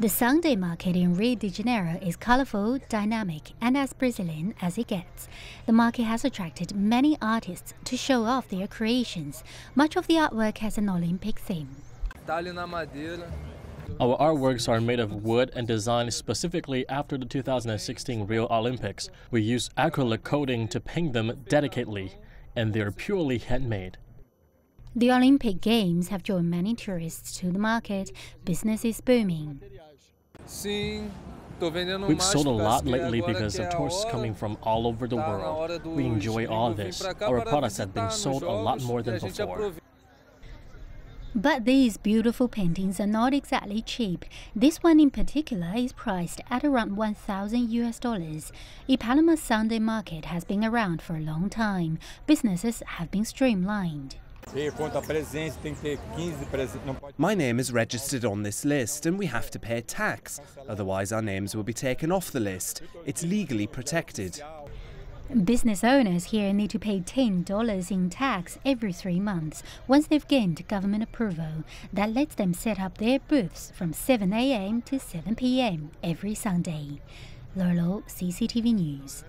The Sunday market in Rio de Janeiro is colorful, dynamic, and as Brazilian as it gets. The market has attracted many artists to show off their creations. Much of the artwork has an Olympic theme. Our artworks are made of wood and designed specifically after the 2016 Rio Olympics. We use acrylic coating to paint them delicately, and they are purely handmade. The Olympic Games have drawn many tourists to the market. Business is booming. We've sold a lot lately because of tourists coming from all over the world. We enjoy all this. Our products have been sold a lot more than before. But these beautiful paintings are not exactly cheap. This one in particular is priced at around $1,000 US. Ipanema's Sunday market has been around for a long time. Businesses have been streamlined. My name is registered on this list and we have to pay tax, otherwise our names will be taken off the list. It's legally protected. Business owners here need to pay $10 in tax every 3 months once they've gained government approval. That lets them set up their booths from 7 a.m. to 7 p.m. every Sunday. CCTV News.